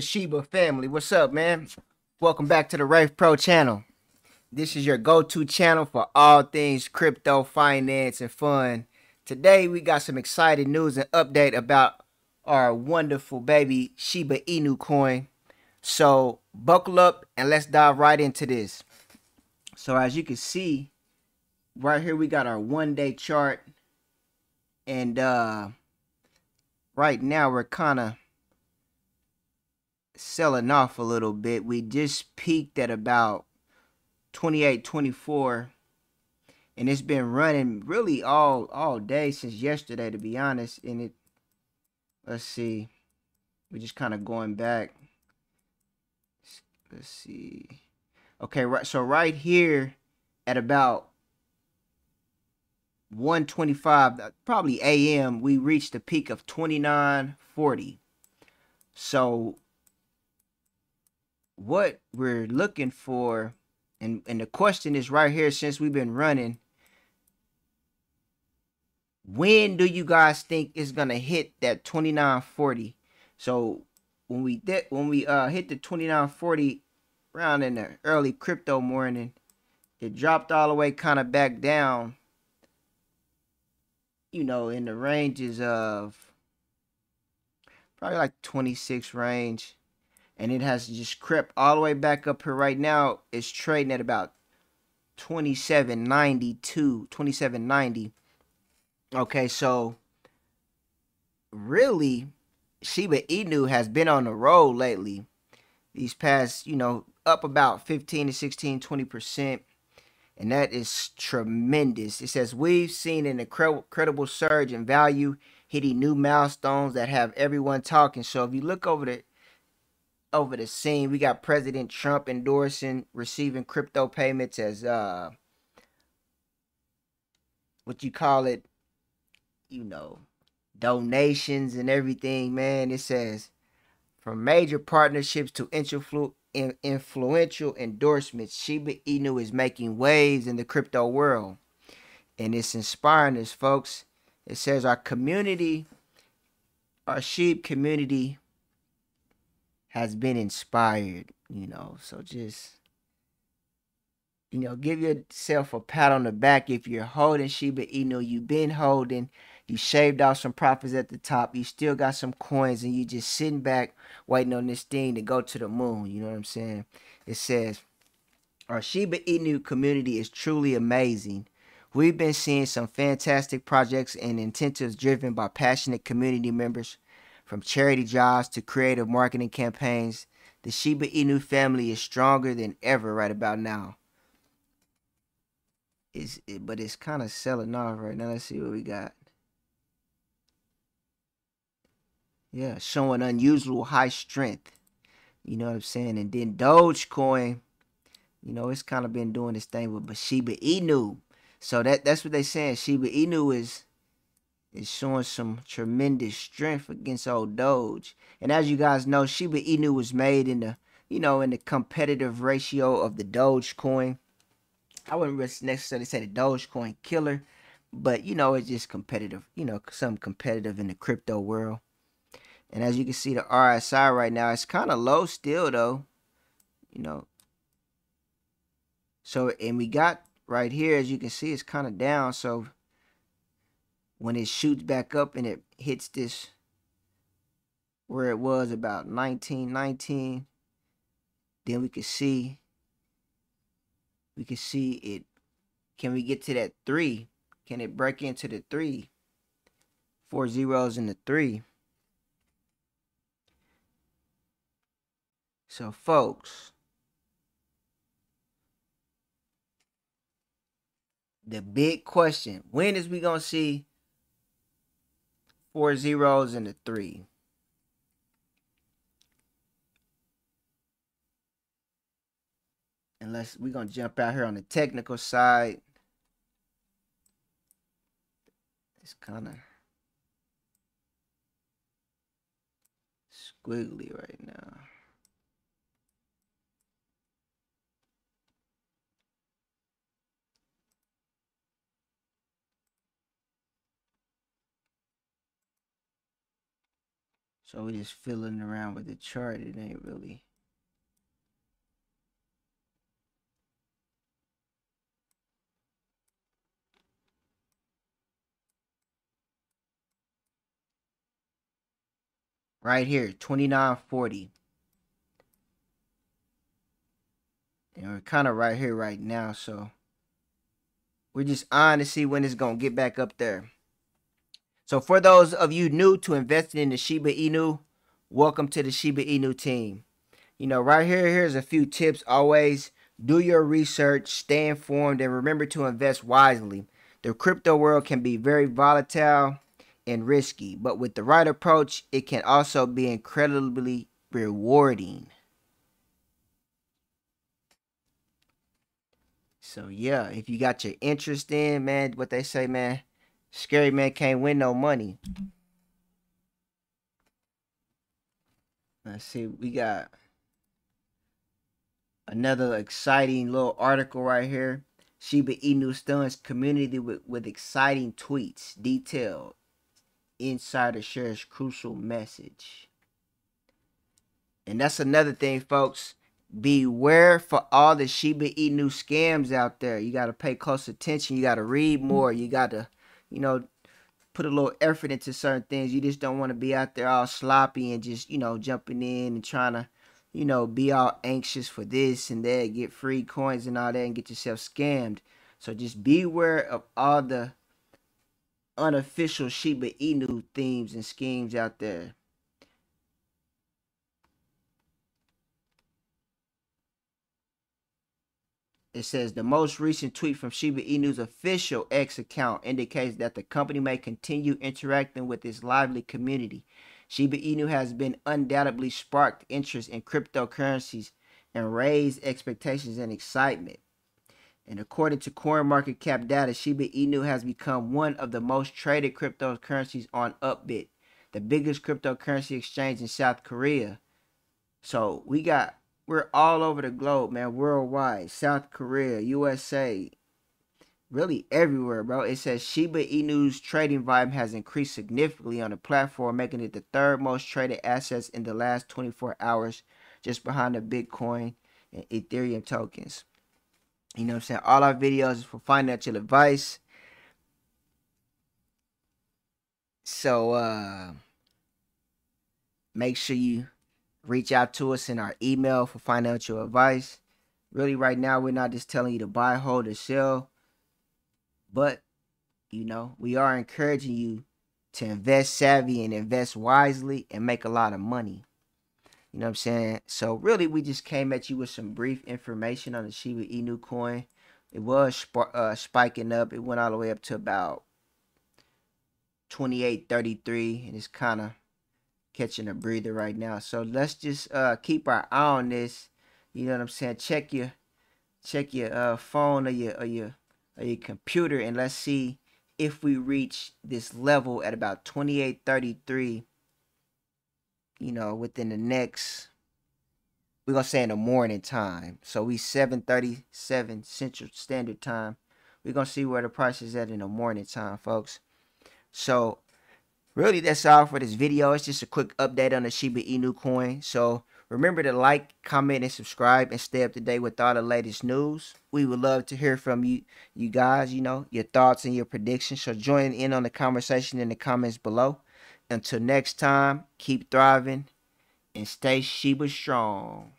Shiba family, what's up, man? Welcome back to the Rafe Pro channel. This is your go-to channel for all things crypto, finance, and fun. Today, we got some exciting news and update about our wonderful baby Shiba Inu coin. So, buckle up and let's dive right into this. So, as you can see, right here we got our one-day chart. And right now, we're kind of selling off a little bit. We just peaked at about 28.24, and it's been running really all day since yesterday, to be honest. And it, let's see, we're just kind of going back. Let's see. Okay, right, so right here at about 1:25 probably a.m. we reached a peak of 29.40. so what we're looking for, and the question is right here, since we've been running, when do you guys think it's gonna hit that 29.40? So when we hit the 29.40 around in the early crypto morning, it dropped all the way kind of back down, you know, in the ranges of probably like 26 range. And it has just crept all the way back up here. Right now, it's trading at about 27.92, 27.90. Okay, so really, Shiba Inu has been on the road lately. These past, you know, up about 15 to 16, 20%. And that is tremendous. It says, we've seen an incredible surge in value, hitting new milestones that have everyone talking. So if you look over the scene, we got President Trump endorsing receiving crypto payments as what you call it, you know, donations and everything, man. It says from major partnerships to influential endorsements, Shiba Inu is making waves in the crypto world, and it's inspiring us, folks. It says our community, our sheep community, has been inspired, you know. So just, you know, give yourself a pat on the back if you're holding Shiba Inu. You've been holding, you shaved off some profits at the top, you still got some coins, and you just sitting back waiting on this thing to go to the moon, you know what I'm saying? It says, our Shiba Inu community is truly amazing. We've been seeing some fantastic projects and incentives driven by passionate community members. From charity jobs to creative marketing campaigns, the Shiba Inu family is stronger than ever right about now. But it's kind of selling off right now. Let's see what we got. Yeah, showing unusual high strength. You know what I'm saying? And then Dogecoin, you know, it's kind of been doing this thing with Shiba Inu. So that's what they're saying. Shiba Inu is showing some tremendous strength against old Doge. And as you guys know, Shiba Inu was made in the, you know, in the competitive ratio of the Dogecoin. I wouldn't necessarily say the Dogecoin killer, but, you know, it's just competitive, you know, something competitive in the crypto world. And as you can see, the RSI right now, it's kind of low still, though, you know. So, and we got right here, as you can see, it's kind of down, so when it shoots back up and it hits this where it was about 19.19, then we could see it. Can we get to that 3? Can it break into the 3? 4 zeros in the 3. So folks, the big question, when is we gonna see 4 zeros and a 3? Unless we're gonna jump out here on the technical side. It's kind of squiggly right now. So we're just fiddling around with the chart. It ain't really. Right here, 29.40. And we're kind of right here right now, so we're just on to see when it's going to get back up there. So for those of you new to investing in the Shiba Inu, welcome to the Shiba Inu team. You know, right here, here's a few tips. Always do your research, stay informed, and remember to invest wisely. The crypto world can be very volatile and risky, but with the right approach, it can also be incredibly rewarding. So yeah, if you got your interest in, man, what they say, man, scary man can't win no money. Let's see, we got another exciting little article right here. Shiba Inu stuns community with exciting tweets, detailed insider shares crucial message. And that's another thing, folks. Beware for all the Shiba Inu scams out there. You got to pay close attention. You got to read more. You got to, you know, put a little effort into certain things. You just don't want to be out there all sloppy and just, you know, jumping in and trying to, you know, be all anxious for this and that, get free coins and all that, and get yourself scammed. So just beware of all the unofficial Shiba Inu themes and schemes out there. It says the most recent tweet from Shiba Inu's official X account indicates that the company may continue interacting with its lively community. Shiba Inu has been undoubtedly sparked interest in cryptocurrencies and raised expectations and excitement. And according to CoinMarketCap data, Shiba Inu has become one of the most traded cryptocurrencies on Upbit, the biggest cryptocurrency exchange in South Korea. So we're all over the globe, man, worldwide. South Korea, USA, really everywhere, bro. It says Shiba Inu's trading volume has increased significantly on the platform, making it the third most traded assets in the last 24 hours, just behind the Bitcoin and Ethereum tokens. You know what I'm saying? All our videos is for financial advice. So, make sure you reach out to us in our email for financial advice. Really, right now, we're not just telling you to buy, hold, or sell. But, you know, we are encouraging you to invest savvy and invest wisely and make a lot of money. You know what I'm saying? So really, we just came at you with some brief information on the Shiba Inu coin. It was spiking up. It went all the way up to about 28.33, and it's kind of catching a breather right now. So let's just keep our eye on this. You know what I'm saying? Check your phone or your computer, and let's see if we reach this level at about 28.33. You know, within the next, we're going to say in the morning time. So we 7:37 Central Standard Time. We're going to see where the price is at in the morning time, folks. So really, that's all for this video. It's just a quick update on the Shiba Inu coin. So remember to like, comment, and subscribe, and stay up to date with all the latest news. We would love to hear from you guys, you know, your thoughts and your predictions. So join in on the conversation in the comments below. Until next time, keep thriving and stay Shiba strong.